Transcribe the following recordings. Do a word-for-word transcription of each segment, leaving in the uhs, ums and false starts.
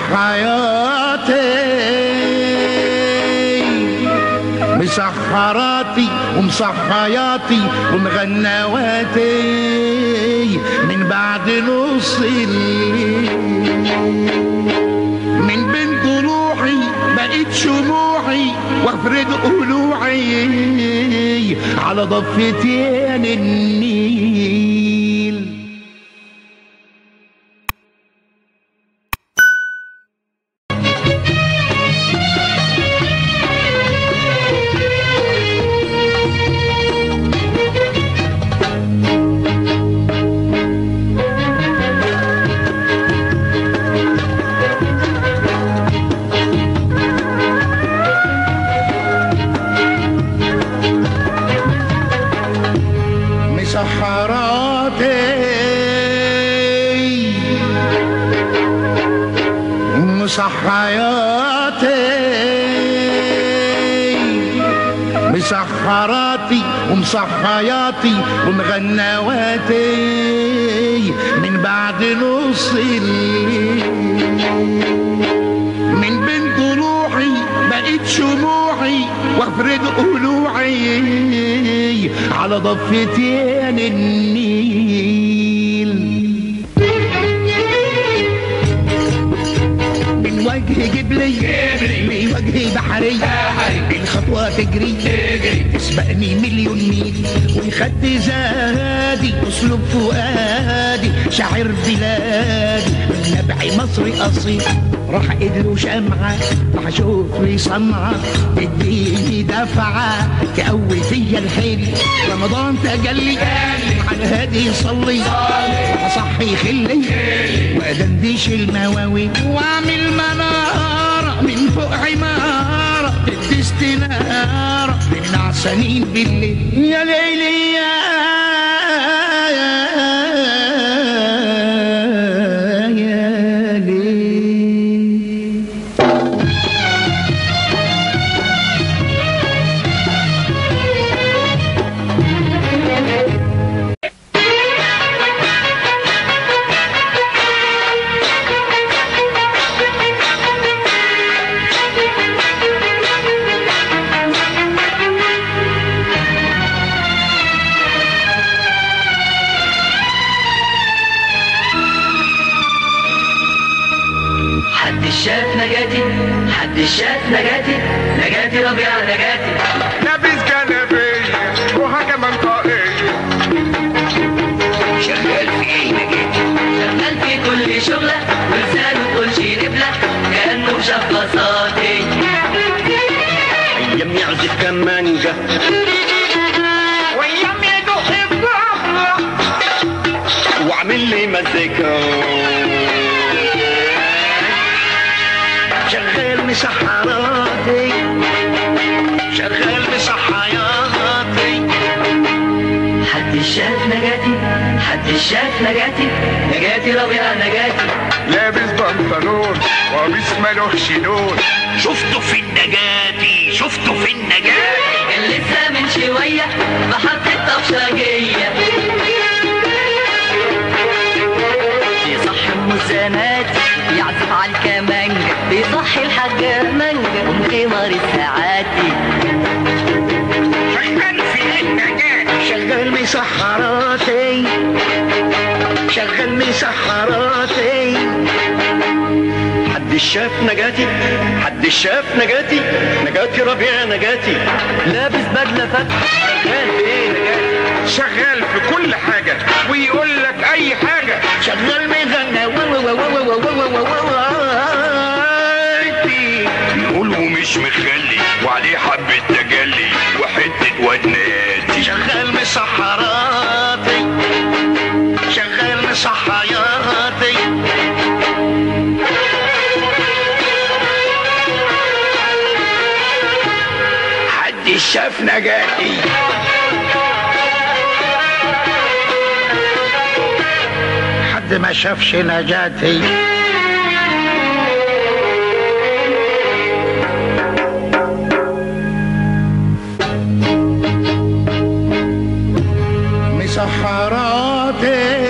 مسحياتي مسحراتي ومصحياتي ومغنواتي من بعد نص الليل من بين ضلوعي بقيت شموعي وافرد قلوعي على ضفتين النيل. مسحراتي ومصحياتي مسحراتي ومصحياتي ومغنواتي من بعد نص الليل من بين ضلوعي بقيت شموعي وافرد قلوعي على ضفتين النيل. من وجه جبلي من وجه بحري من خطوة تجري تسبقني مليون ميل والخد زادي اسلوب فؤادي شاعر بلادي من نبعي مصري اصيل راح ادلو شمعة راح اشوف لي صنعة تديني دفعة تقوي فيا الحيل رمضان تجلي على هادي صلي واصحي خلي وادندش المواوي واعمل منارة من فوق عمارة تدي استنارة للنعسانين بالليل. يا ليلي يا شاف نجاتي حد شاف نجاتي نجاتي ربيع نجاتي لابس جلابيه وحاجه منطقيه شغال في ايه نجاتي شغال في كل شغله ولسانه تقولش نبله كانه شاف بساطي ايام يعزف كمانجه وايام يدق الظهر وعامل لي مزيكا شغال مسحراتي شغال مسحياتي حد شاف نجاتي حد شاف نجاتي نجاتي ربيع نجاتي لابس بنطلون وقميص ملوش لون شفته في النجاتي شفته في النجاتي كان لسه من شويه بحطت طفشجيه يصحي المزانات يعزف على الكمانجه بيضحي الحاجة مانجا ومغمر ساعاتي شغال في النجاة شغال مسحراتي شغال مسحراتي حد شاف نجاتي حد شاف نجاتي نجاتي ربيع نجاتي لابس بدلة فاتحة شغال ايه نجاتي شغال في كل حاجة ويقول لك أي حاجة شغال مغنى مش مخلي وعليه حبة تجلي وحتة وناتي شغال مسحراتي شغال مسحياتي حد شاف نجاتي حد ما شافش نجاتي مسحراتي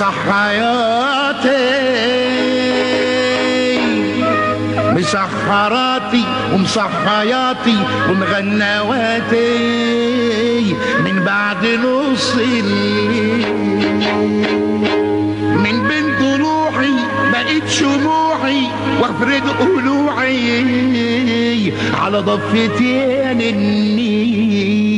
مش حياتي مسحراتي ومصحياتي ومغنواتي من بعد نص الليل من بين طلوعي بقيت شموعي وافرد قلوعي على ضفتين النيل.